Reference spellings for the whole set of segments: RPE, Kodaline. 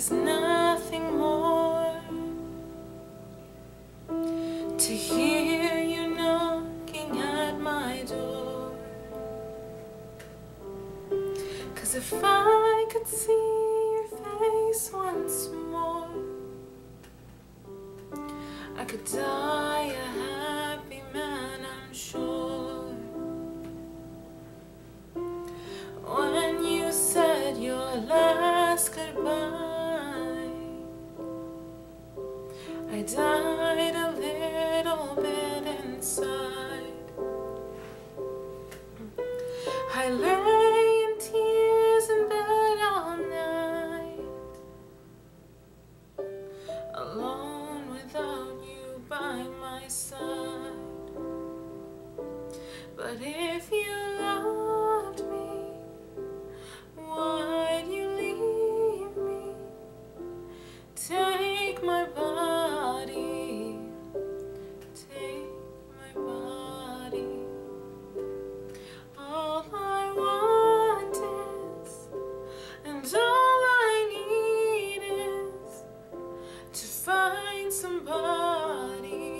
is nothing more. To hear you knocking at my door. 'Cause if I could see your face once more, I could die a happy man, I'm sure. When you said your last goodbye, I died a little bit inside. I lay in tears in bed all night, alone without you by my side. But if you loved me, why'd you leave me? Take my body, take my body. All I want is, and all I need is, to find somebody.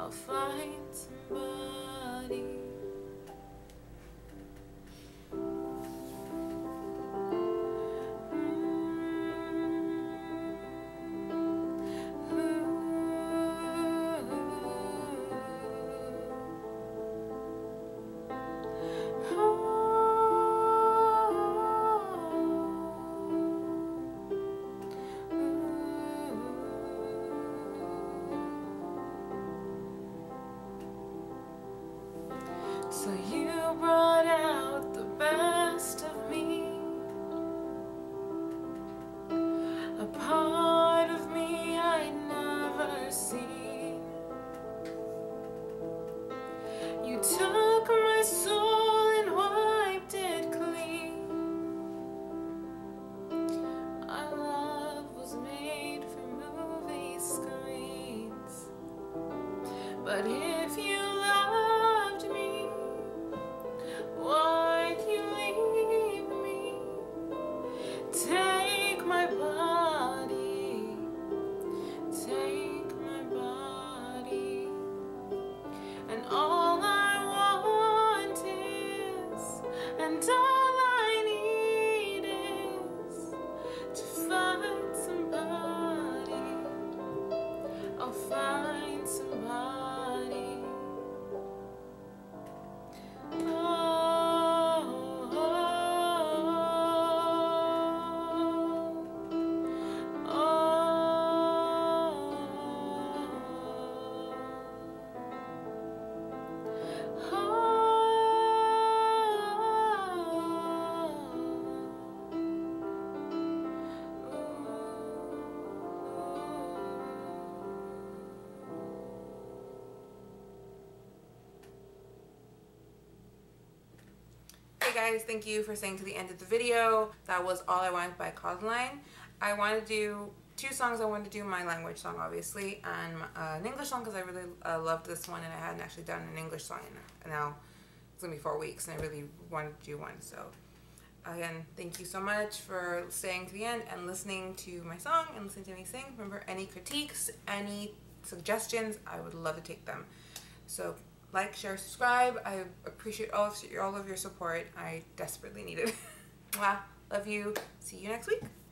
I'll find somebody. So you brought out the best of me, a part of me I'd never seen. You took my soul and wiped it clean. Our love was made for movie screens. But if you loved me, why'd you leave me? Take my body, and all I want is, and all I need is, to find somebody. I'll find somebody. Hey guys, thank you for staying to the end of the video. That was All I Want by Kodaline. I want to do two songs. I want to do my language song, obviously, and an English song because I really loved this one and I hadn't actually done an English song in now. It's gonna be 4 weeks and I really wanted to do one. So again, thank you so much for staying to the end and listening to my song and listening to me sing. Remember, any critiques, any suggestions, I would love to take them. So like, share, subscribe. I appreciate all of your support. I desperately need it. Mwah. Love you. See you next week.